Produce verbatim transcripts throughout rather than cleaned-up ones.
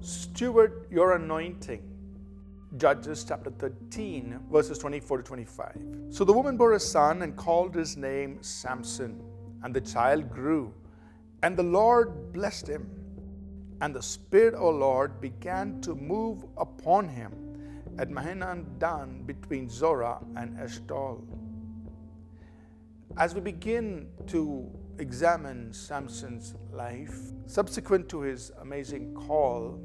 Steward your anointing. Judges chapter thirteen, verses twenty-four to twenty-five. So the woman bore a son and called his name Samson. And the child grew, and the Lord blessed him. And the Spirit of the Lord began to move upon him at Mahanaim between Zorah and Eshtol. As we begin to examine Samson's life, subsequent to his amazing call,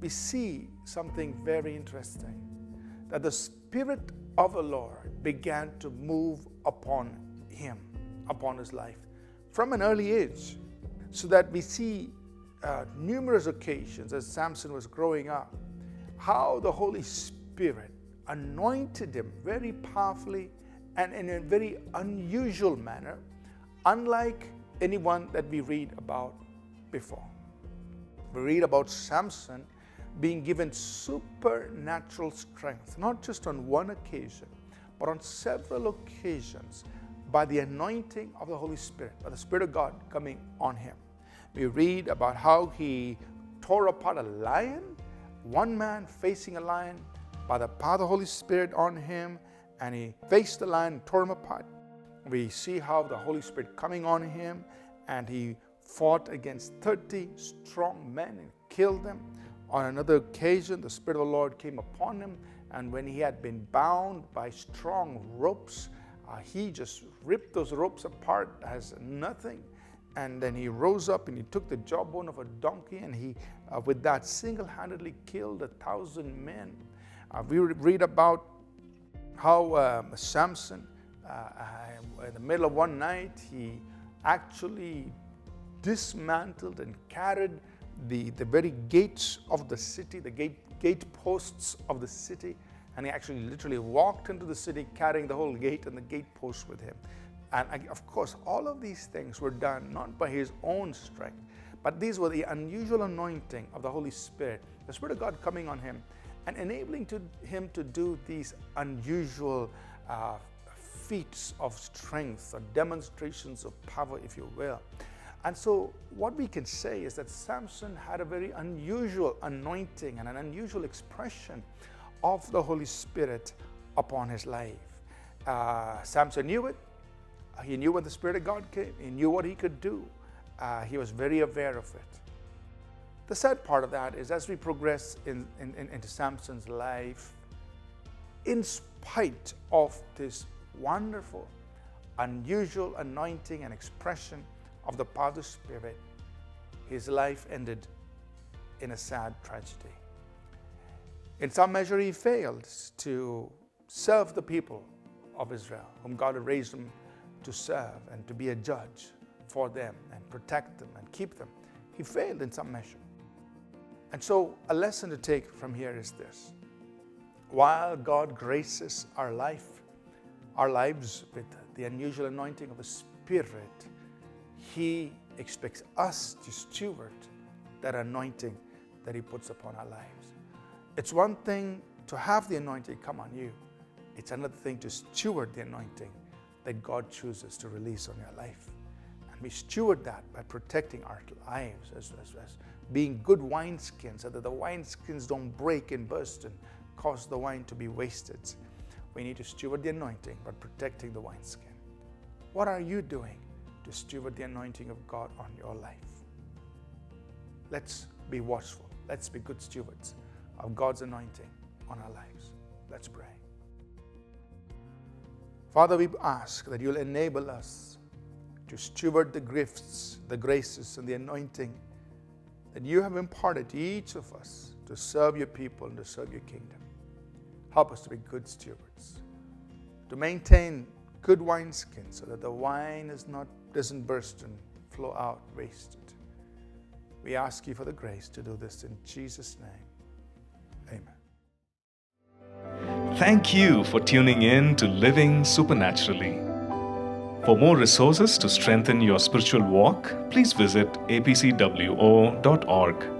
we see something very interesting, that the Spirit of the Lord began to move upon him, upon his life, from an early age, so that we see uh, numerous occasions as Samson was growing up, how the Holy Spirit anointed him very powerfully and in a very unusual manner, unlike anyone that we read about before. We read about Samson being given supernatural strength, not just on one occasion, but on several occasions by the anointing of the Holy Spirit, by the Spirit of God coming on him. We read about how he tore apart a lion, one man facing a lion by the power of the Holy Spirit on him, and he faced the lion, tore him apart. We see how the Holy Spirit coming on him, and he fought against thirty strong men and killed them. On another occasion, the Spirit of the Lord came upon him, and when he had been bound by strong ropes, uh, he just ripped those ropes apart as nothing. And then he rose up and he took the jawbone of a donkey, and he, uh, with that, single-handedly killed a thousand men. Uh, we read about how uh, Samson, uh, in the middle of one night, he actually dismantled and carried the, the very gates of the city, the gate, gate posts of the city, and he actually literally walked into the city carrying the whole gate and the gate posts with him. And of course, all of these things were done not by his own strength, but these were the unusual anointing of the Holy Spirit, the Spirit of God coming on him and enabling to him to do these unusual uh, feats of strength, or demonstrations of power, if you will. And so what we can say is that Samson had a very unusual anointing and an unusual expression of the Holy Spirit upon his life. Uh, Samson knew it. He knew when the Spirit of God came. He knew what he could do. Uh, he was very aware of it. The sad part of that is, as we progress in, in, in, into Samson's life, in spite of this wonderful, unusual anointing and expression of the power of the Spirit, his life ended in a sad tragedy. In some measure, he failed to serve the people of Israel, whom God had raised him to serve and to be a judge for them and protect them and keep them. He failed in some measure. And so a lesson to take from here is this: while God graces our life, our lives with the unusual anointing of the Spirit, He expects us to steward that anointing that He puts upon our lives. It's one thing to have the anointing come on you. It's another thing to steward the anointing that God chooses to release on your life. And we steward that by protecting our lives, as, as, as being good wineskins, so that the wineskins don't break and burst and cause the wine to be wasted. We need to steward the anointing by protecting the wineskin. What are you doing to steward the anointing of God on your life? Let's be watchful. Let's be good stewards of God's anointing on our lives. Let's pray. Father, we ask that you'll enable us to steward the gifts, the graces, and the anointing that you have imparted to each of us to serve your people and to serve your kingdom. Help us to be good stewards, to maintain good wineskins so that the wine is not doesn't burst and flow out wasted. We ask you for the grace to do this in Jesus' name. Amen. Thank you for tuning in to Living Supernaturally. For more resources to strengthen your spiritual walk, please visit A P C W O dot org.